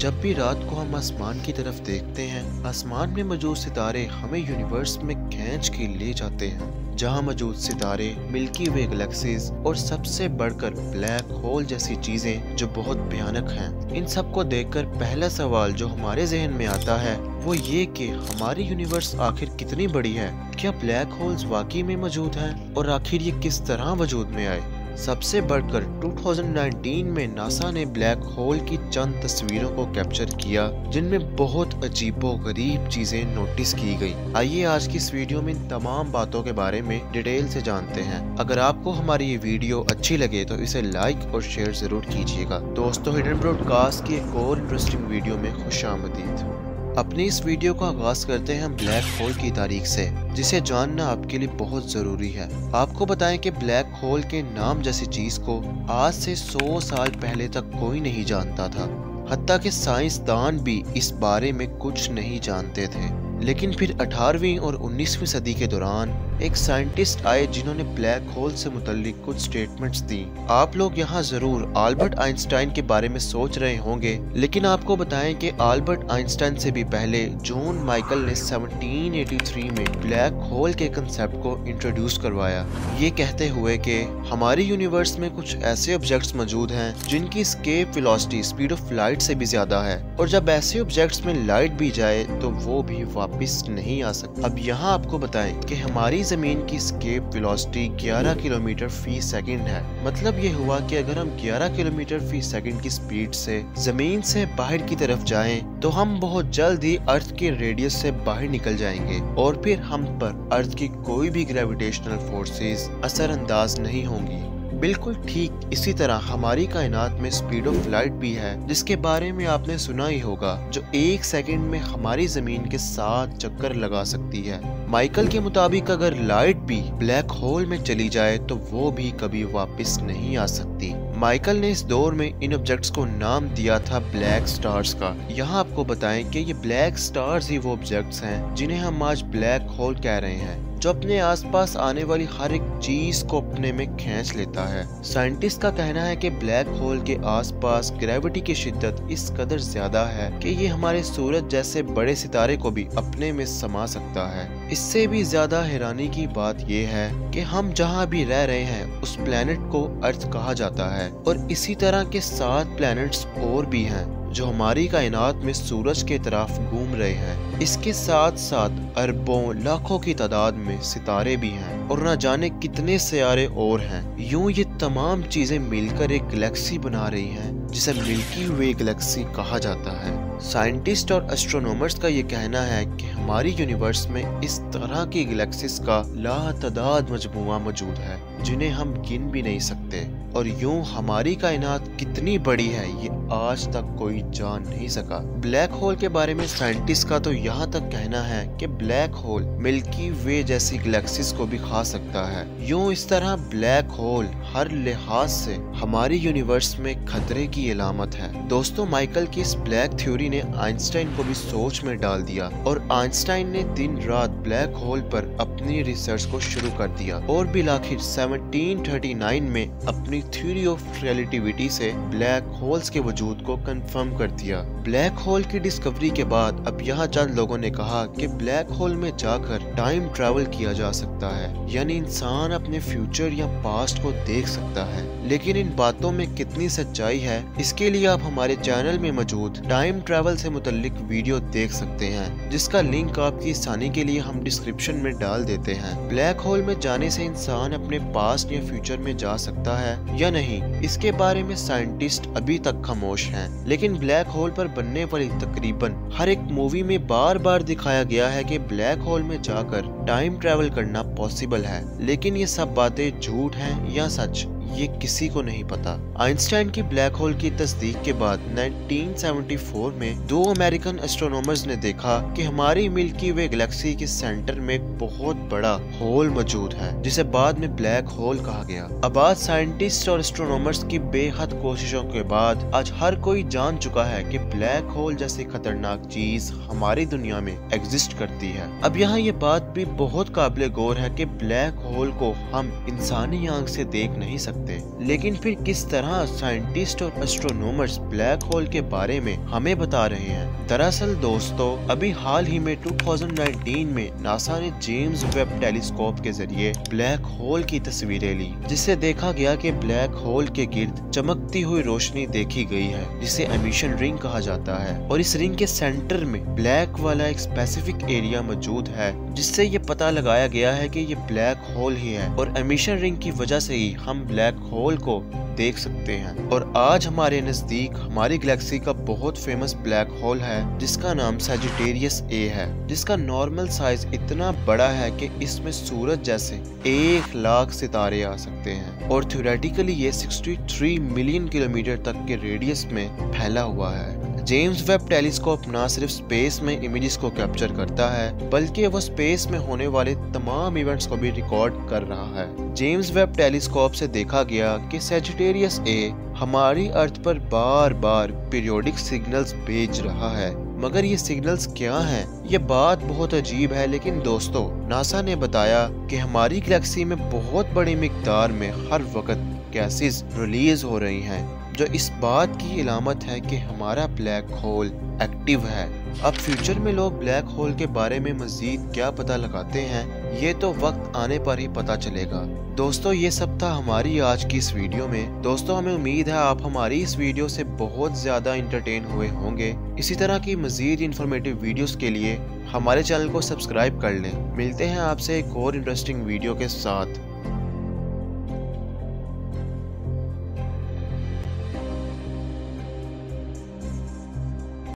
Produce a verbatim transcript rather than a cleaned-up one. जब भी रात को हम आसमान की तरफ देखते हैं, आसमान में मौजूद सितारे हमें यूनिवर्स में खींच के ले जाते हैं, जहां मौजूद सितारे मिल्की वे गैलेक्सीज और सबसे बढ़कर ब्लैक होल जैसी चीजें जो बहुत भयानक हैं। इन सब को देखकर पहला सवाल जो हमारे जहन में आता है वो ये कि हमारी यूनिवर्स आखिर कितनी बड़ी है, क्या ब्लैक होल्स वाकई में मौजूद हैं और आखिर ये किस तरह वजूद में आए। सबसे बढ़कर दो हज़ार उन्नीस में नासा ने ब्लैक होल की चंद तस्वीरों को कैप्चर किया जिनमें बहुत अजीबोगरीब चीजें नोटिस की गई। आइए आज की इस वीडियो में इन तमाम बातों के बारे में डिटेल से जानते हैं। अगर आपको हमारी ये वीडियो अच्छी लगे तो इसे लाइक और शेयर जरूर कीजिएगा। दोस्तों, हिडन ब्रॉडकास्ट की एक और इंटरेस्टिंग वीडियो में खुशामदीद। अपनी इस वीडियो का आगाज करते हैं हम ब्लैक होल की तारीख से, जिसे जानना आपके लिए बहुत जरूरी है। आपको बताएं कि ब्लैक होल के नाम जैसी चीज को आज से सौ साल पहले तक कोई नहीं जानता था, हत्ता कि साइंसदान भी इस बारे में कुछ नहीं जानते थे। लेकिन फिर अठारहवीं और उन्नीसवीं सदी के दौरान एक साइंटिस्ट आए जिन्होंने ब्लैक होल से मुतल्लिक कुछ स्टेटमेंट्स दी। आप लोग यहाँ जरूर आल्बर्ट आइंस्टाइन के बारे में सोच रहे होंगे, लेकिन आपको बताएं कि आल्बर्ट आइंस्टाइन से भी पहले जॉन माइकल ने सत्रह सौ तिरासी में ब्लैक होल के कंसेप्ट को इंट्रोड्यूस करवाया, ये कहते हुए कि हमारी यूनिवर्स में कुछ ऐसे ऑब्जेक्ट्स मौजूद हैं जिनकी escape velocity speed of light से भी ज्यादा है, और जब ऐसे ऑब्जेक्ट्स में लाइट भी जाए तो वो भी वापस नहीं आ सकती। अब यहाँ आपको बताएं कि हमारी जमीन की स्केप वेलोसिटी ग्यारह किलोमीटर फी सेकंड है। मतलब ये हुआ कि अगर हम ग्यारह किलोमीटर फी सेकंड की स्पीड से जमीन से बाहर की तरफ जाएं, तो हम बहुत जल्द ही अर्थ के रेडियस से बाहर निकल जाएंगे और फिर हम पर अर्थ की कोई भी ग्रेविटेशनल फोर्सेस असरअंदाज नहीं होंगी। बिल्कुल ठीक इसी तरह हमारी कायनात में स्पीड ऑफ लाइट भी है, जिसके बारे में आपने सुना ही होगा, जो एक सेकंड में हमारी जमीन के साथ चक्कर लगा सकती है। माइकल के मुताबिक अगर लाइट भी ब्लैक होल में चली जाए तो वो भी कभी वापस नहीं आ सकती। माइकल ने इस दौर में इन ऑब्जेक्ट्स को नाम दिया था ब्लैक स्टार्स का। यहाँ आपको बताएं कि ये ब्लैक स्टार्स ही वो ऑब्जेक्ट्स हैं जिन्हें हम आज ब्लैक होल कह रहे हैं, जो अपने आसपास आने वाली हर एक चीज को अपने में खींच लेता है। साइंटिस्ट का कहना है कि ब्लैक होल के आसपास ग्रेविटी की शिद्दत इस कदर ज्यादा है कि ये हमारे सूरज जैसे बड़े सितारे को भी अपने में समा सकता है। इससे भी ज्यादा हैरानी की बात यह है कि हम जहाँ भी रह रहे हैं उस प्लेनेट को अर्थ कहा जाता है, और इसी तरह के सात प्लेनेट्स और भी हैं जो हमारी कायनात में सूरज के तरफ घूम रहे हैं। इसके साथ साथ अरबों लाखों की तादाद में सितारे भी हैं और न जाने कितने सियारे और हैं। यूं ये तमाम चीजें मिलकर एक गैलेक्सी बना रही हैं, जिसे मिल्की वे गैलेक्सी कहा जाता है। साइंटिस्ट और एस्ट्रोनॉमर्स का ये कहना है कि हमारी यूनिवर्स में इस तरह की गैलेक्सीज का लातदाद मजमुआ मौजूद है जिन्हें हम गिन भी नहीं सकते, और यूं हमारी कायनात कितनी बड़ी है ये आज तक कोई जान नहीं सका। ब्लैक होल के बारे में साइंटिस्ट का तो यहाँ तक कहना है कि ब्लैक होल मिल्की वे जैसी गैलेक्सीज को भी खा सकता है। यूं इस तरह ब्लैक होल हर लिहाज से हमारी यूनिवर्स में खतरे की अलामत है। दोस्तों, माइकल की इस ब्लैक थ्योरी ने आइंस्टाइन को भी सोच में डाल दिया, और आइंस्टाइन ने दिन रात ब्लैक होल पर अपनी रिसर्च को शुरू कर दिया, और भी आखिर सत्रह सौ उनतालीस में अपनी थ्योरी ऑफ रिलेटिविटी से ब्लैक होल्स के वजूद को कंफर्म कर दिया। ब्लैक होल की डिस्कवरी के बाद अब यहाँ चंद लोगों ने कहा कि ब्लैक होल में जाकर टाइम ट्रैवल किया जा सकता है, यानी इंसान अपने फ्यूचर या पास्ट को देख सकता है। लेकिन इन बातों में कितनी सच्चाई है, इसके लिए आप हमारे चैनल में मौजूद टाइम ट्रैवल से मुतल्लिक वीडियो देख सकते हैं, जिसका लिंक आपकी आसानी के लिए हम डिस्क्रिप्शन में डाल देते हैं। ब्लैक होल में जाने से इंसान अपने पास्ट या फ्यूचर में जा सकता है या नहीं, इसके बारे में साइंटिस्ट अभी तक खामोश हैं। लेकिन ब्लैक होल पर बनने वाली तकरीबन हर एक मूवी में बार बार दिखाया गया है कि ब्लैक होल में जाकर टाइम ट्रैवल करना पॉसिबल है। लेकिन ये सब बातें झूठ हैं या सच, ये किसी को नहीं पता। आइंस्टाइन की ब्लैक होल की तस्दीक के बाद उन्नीस सौ चौहत्तर में दो अमेरिकन एस्ट्रोनॉमर्स ने देखा कि हमारी मिल्की वे गैलेक्सी के सेंटर में एक बहुत बड़ा होल मौजूद है, जिसे बाद में ब्लैक होल कहा गया। अब आज साइंटिस्ट और एस्ट्रोनॉमर्स की बेहद कोशिशों के बाद आज हर कोई जान चुका है कि ब्लैक होल जैसी खतरनाक चीज हमारी दुनिया में एग्जिस्ट करती है। अब यहाँ ये बात भी बहुत काबिल गौर है कि ब्लैक होल को हम इंसानी आंख से देख नहीं सकते, सकते। लेकिन फिर किस तरह साइंटिस्ट और एस्ट्रोनॉमर्स ब्लैक होल के बारे में हमें बता रहे हैं? दरअसल दोस्तों, अभी हाल ही में दो हज़ार उन्नीस में नासा ने जेम्स वेब टेलीस्कोप के जरिए ब्लैक होल की तस्वीरें ली, जिससे देखा गया कि ब्लैक होल के गिर्द चमकती हुई रोशनी देखी गई है, जिसे एमिशन रिंग कहा जाता है। और इस रिंग के सेंटर में ब्लैक वाला एक स्पेसिफिक एरिया मौजूद है, जिससे ये पता लगाया गया है कि ये ब्लैक होल ही है और एमिशन रिंग की वजह से ही हम ब्लैक होल को देख सकते हैं। और आज हमारे नजदीक हमारी गैलेक्सी का बहुत फेमस ब्लैक होल है, जिसका नाम सैजिटेरियस ए है, जिसका नॉर्मल साइज इतना बड़ा है कि इसमें सूरज जैसे एक लाख सितारे आ सकते हैं। और थ्योरेटिकली ये तिरेसठ मिलियन किलोमीटर तक के रेडियस में फैला हुआ है। जेम्स वेब टेलीस्कोप न सिर्फ स्पेस में इमेजेस को कैप्चर करता है, बल्कि वो स्पेस में होने वाले तमाम इवेंट्स को भी रिकॉर्ड कर रहा है। जेम्स वेब टेलीस्कोप से देखा गया कि सैजिटेरियस ए हमारी अर्थ पर बार बार पीरियोडिक सिग्नल्स भेज रहा है। मगर ये सिग्नल्स क्या हैं? ये बात बहुत अजीब है, लेकिन दोस्तों नासा ने बताया कि हमारी गैलेक्सी में बहुत बड़ी मिकदार में हर वक्त गैसेस रिलीज हो रही हैं, जो इस बात की इलामत है कि हमारा ब्लैक होल एक्टिव है। अब फ्यूचर में लोग ब्लैक होल के बारे में मजीद क्या पता लगाते हैं, ये तो वक्त आने पर ही पता चलेगा। दोस्तों ये सब था हमारी आज की इस वीडियो में। दोस्तों हमें उम्मीद है आप हमारी इस वीडियो से बहुत ज्यादा इंटरटेन हुए होंगे। इसी तरह की मजीद इंफॉर्मेटिव वीडियोस के लिए हमारे चैनल को सब्सक्राइब कर लें। मिलते हैं आपसे एक और इंटरेस्टिंग वीडियो के साथ।